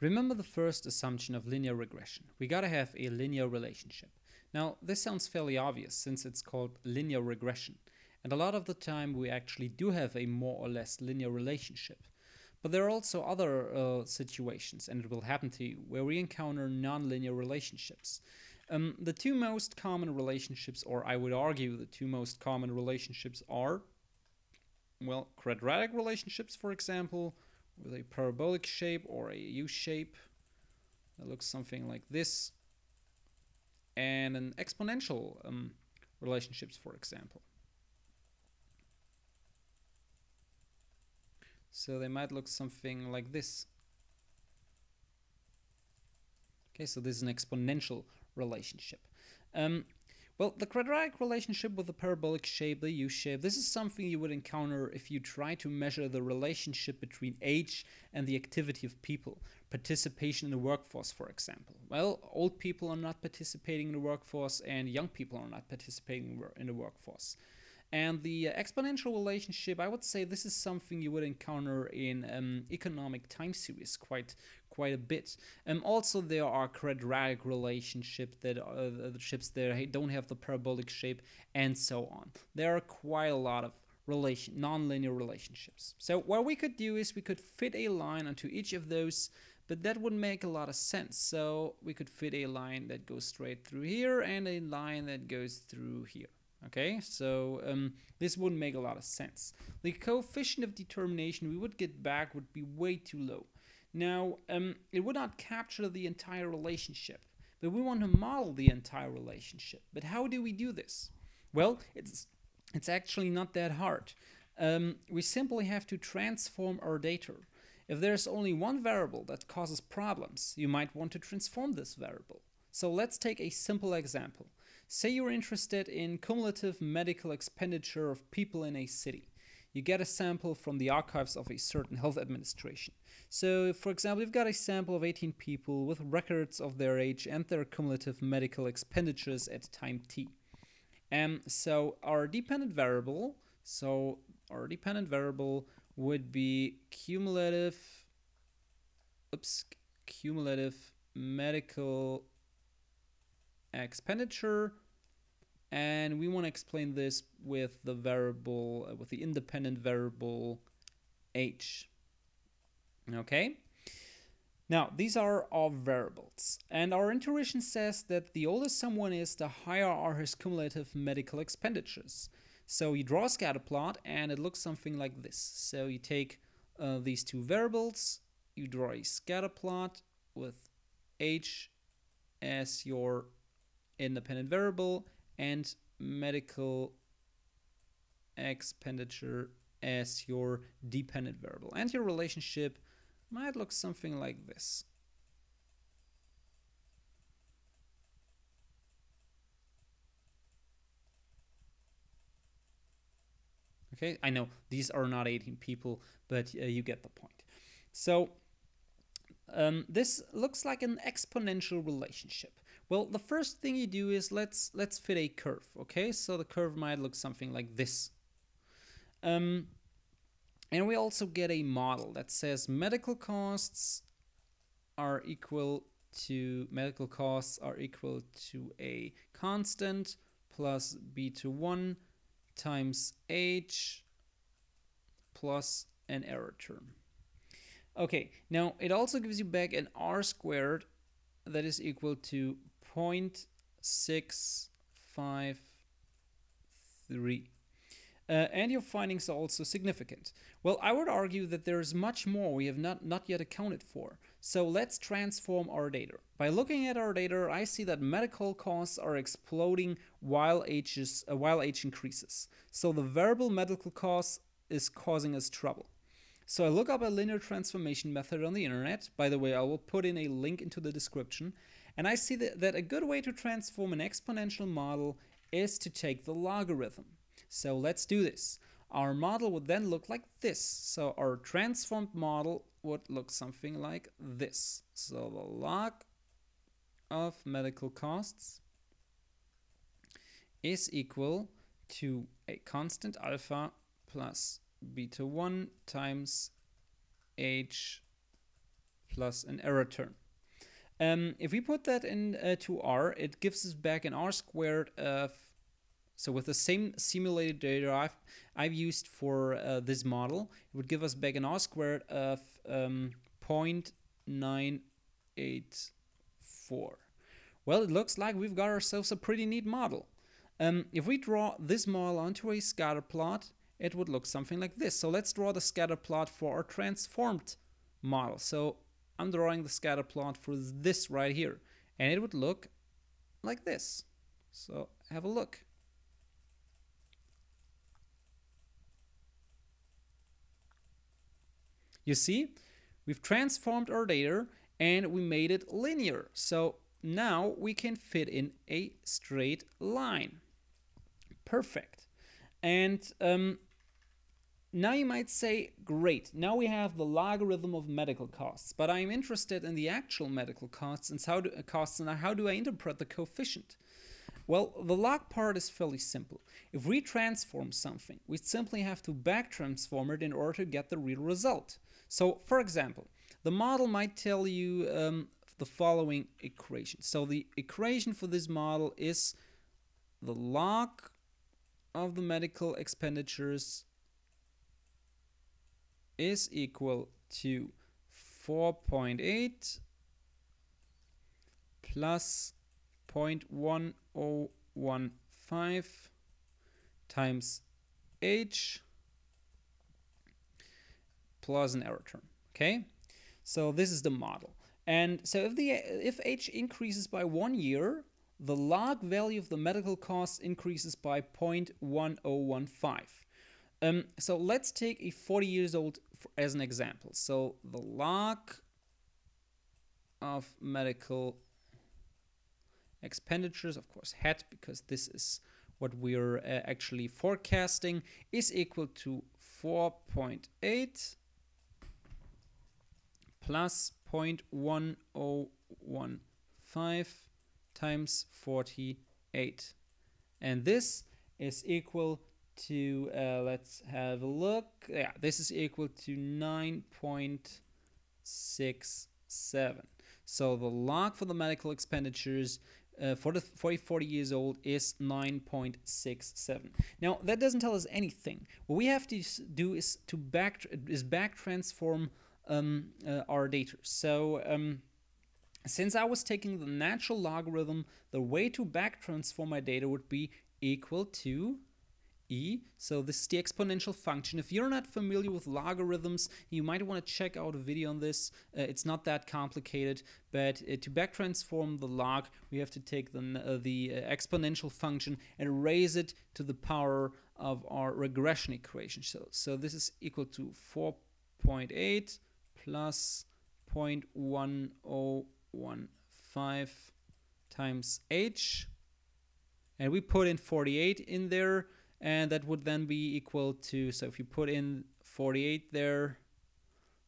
Remember the first assumption of linear regression. We gotta have a linear relationship. Now, this sounds fairly obvious since it's called linear regression. And a lot of the time we actually do have a more or less linear relationship. But there are also other situations, and it will happen to you, where we encounter nonlinear relationships. The two most common relationships, or I would argue the two most common relationships are, well, quadratic relationships, for example, with a parabolic shape or a U-shape that looks something like this, and an exponential relationships, for example. So they might look something like this. Okay, so this is an exponential relationship. Well, the quadratic relationship with the parabolic shape, the U-shape, this is something you would encounter if you try to measure the relationship between age and the activity of people. Participation in the workforce, for example. Well, old people are not participating in the workforce and young people are not participating in the workforce. And the exponential relationship, I would say this is something you would encounter in economic time series quite a bit. Also, there are quadratic relationships that don't have the parabolic shape and so on. There are quite a lot of non-linear relationships. So what we could do is we could fit a line onto each of those, but that would make a lot of sense. So we could fit a line that goes straight through here and a line that goes through here. Okay, so this wouldn't make a lot of sense. The coefficient of determination we would get back would be way too low. Now, it would not capture the entire relationship, but we want to model the entire relationship. But how do we do this? Well, it's actually not that hard. We simply have to transform our data. If there's only one variable that causes problems, you might want to transform this variable. So let's take a simple example. Say you're interested in cumulative medical expenditure of people in a city. You get a sample from the archives of a certain health administration. So, for example, you've got a sample of 18 people with records of their age and their cumulative medical expenditures at time t. And so our dependent variable would be cumulative medical expenditure, and we want to explain this with the variable with the independent variable age. Okay, now these are our variables, and our intuition says that the older someone is, the higher are his cumulative medical expenditures. So you draw a scatter plot and it looks something like this. So you take these two variables, you draw a scatter plot with age as your independent variable and medical expenditure as your dependent variable. And your relationship might look something like this. Okay, I know these are not 18 people, but you get the point. So this looks like an exponential relationship. Well, the first thing you do is let's fit a curve, okay? So the curve might look something like this. And we also get a model that says medical costs are equal to a constant plus b1 times h plus an error term. Okay, now it also gives you back an R² that is equal to 0.653. And your findings are also significant. Well, I would argue that there is much more we have not yet accounted for. So let's transform our data. By looking at our data, I see that medical costs are exploding while age increases. So the variable medical costs is causing us trouble. So I look up a linear transformation method on the internet. By the way, I will put in a link into the description. And I see that a good way to transform an exponential model is to take the logarithm. So let's do this. Our model would then look like this. So our transformed model would look something like this. So the log of medical costs is equal to a constant alpha plus b1 times h plus an error term. If we put that into R, it gives us back an R squared. So with the same simulated data I've used for this model, it would give us back an R squared of 0.984. Well, it looks like we've got ourselves a pretty neat model. If we draw this model onto a scatter plot, it would look something like this. So let's draw the scatter plot for our transformed model. So I'm drawing the scatter plot for this right here, and it would look like this. So have a look. You see, we've transformed our data and we made it linear. So now we can fit in a straight line. Perfect. And now you might say, great, now we have the logarithm of medical costs, but I'm interested in the actual medical costs and how do I interpret the coefficient? Well, the log part is fairly simple. If we transform something, we simply have to back transform it in order to get the real result. So, for example, the model might tell you the following equation. So the equation for this model is the log of the medical expenditures is equal to 4.8 plus 0.1015 times H plus an error term. Okay, so this is the model. And so if H increases by 1 year, the log value of the medical cost increases by 0.1015. So let's take a 40 years old as an example. So the log of medical expenditures, of course, hat, because this is what we're actually forecasting, is equal to 4.8 plus 0.1015 times 48. And this is equal to, let's have a look. Yeah, this is equal to 9.67. So the log for the medical expenditures for 40 years old is 9.67. Now that doesn't tell us anything. What we have to do is to back transform our data. So since I was taking the natural logarithm, the way to back transform my data would be equal to e. So this is the exponential function. If you're not familiar with logarithms, you might want to check out a video on this. It's not that complicated, but to back transform the log, we have to take the exponential function and raise it to the power of our regression equation. So this is equal to 4.8 plus 0.1015 times h, and we put in 48 in there, and that would then be equal to, so if you put in 48 there,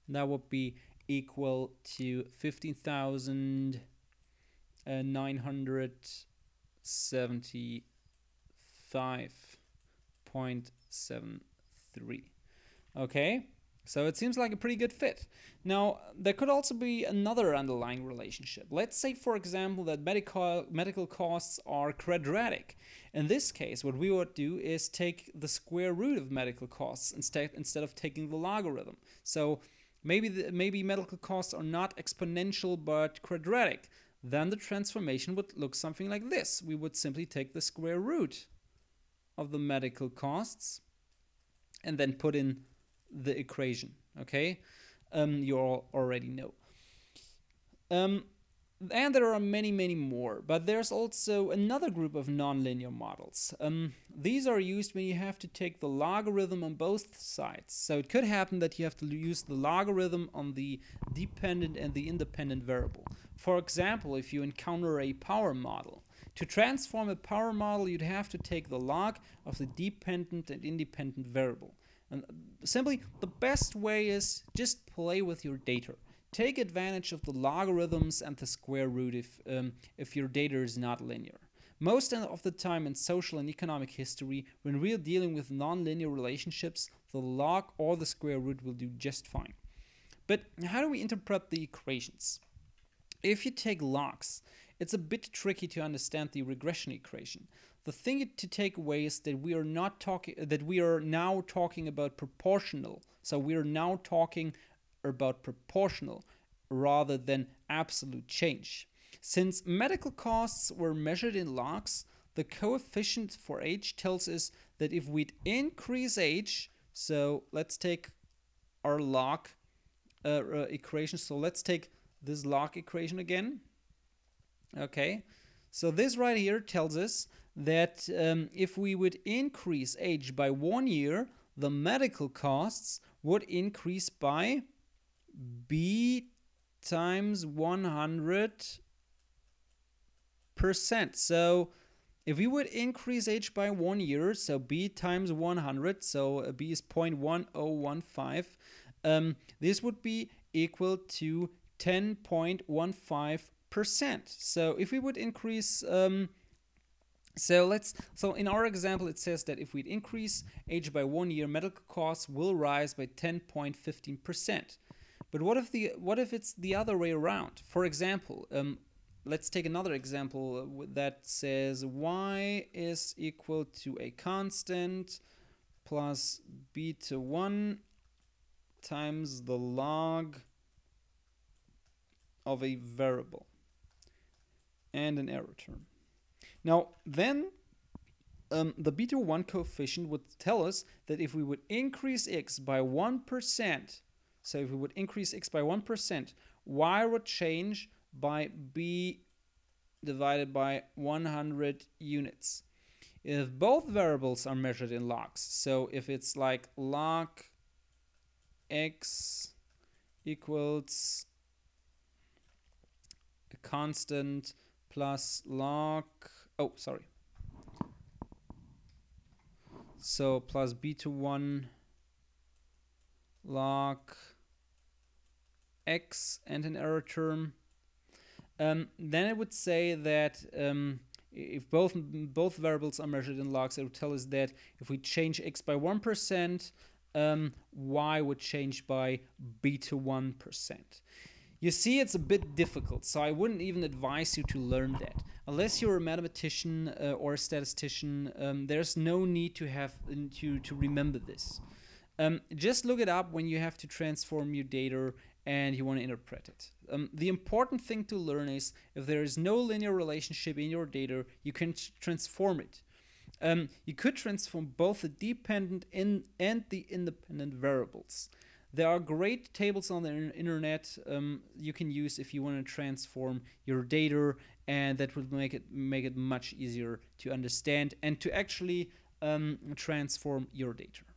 that would be equal to 15,975.73. Okay, so it seems like a pretty good fit. Now, there could also be another underlying relationship. Let's say, for example, that medical costs are quadratic. In this case, what we would do is take the square root of medical costs instead of taking the logarithm. So maybe medical costs are not exponential but quadratic. Then the transformation would look something like this. We would simply take the square root of the medical costs and then put in the equation. Okay, you all already know. And there are many more, but there's also another group of nonlinear models. These are used when you have to take the logarithm on both sides. So it could happen that you have to use the logarithm on the dependent and the independent variable. For example, if you encounter a power model, to transform a power model, you'd have to take the log of the dependent and independent variable. And simply, the best way is just play with your data. Take advantage of the logarithms and the square root if your data is not linear. Most of the time in social and economic history, when we're dealing with nonlinear relationships, the log or the square root will do just fine. But how do we interpret the equations? If you take logs, it's a bit tricky to understand the regression equation. The thing to take away is that we are now talking about proportional. So we are now talking about proportional rather than absolute change. Since medical costs were measured in logs, the coefficient for age tells us that if we'd increase age, so let's take our log equation. So let's take this log equation again. Okay, so this right here tells us that if we would increase age by 1 year, the medical costs would increase by B times 100%. So if we would increase age by 1 year, so B times 100, so B is 0.1015, this would be equal to 10.15%. So if we would increase, so in our example it says that if we increase age by 1 year, medical costs will rise by 10.15%. But what if it's the other way around? For example, let's take another example that says y is equal to a constant plus beta1 times the log of a variable and an error term. Now then the beta1 coefficient would tell us that if we would increase x by 1%, so if we would increase x by 1%, y would change by b divided by 100 units. If both variables are measured in logs, so if it's like log x equals a constant plus log, oh sorry, so plus b21 log x and an error term, then it would say that if both variables are measured in logs, it would tell us that if we change x by 1%, y would change by beta 1%. You see, it's a bit difficult, so I wouldn't even advise you to learn that. Unless you're a mathematician or a statistician, there's no need to remember this. Just look it up when you have to transform your data and you want to interpret it. The important thing to learn is if there is no linear relationship in your data, you can transform it. You could transform both the dependent and the independent variables. There are great tables on the internet you can use if you want to transform your data, and that would make it much easier to understand and to actually transform your data.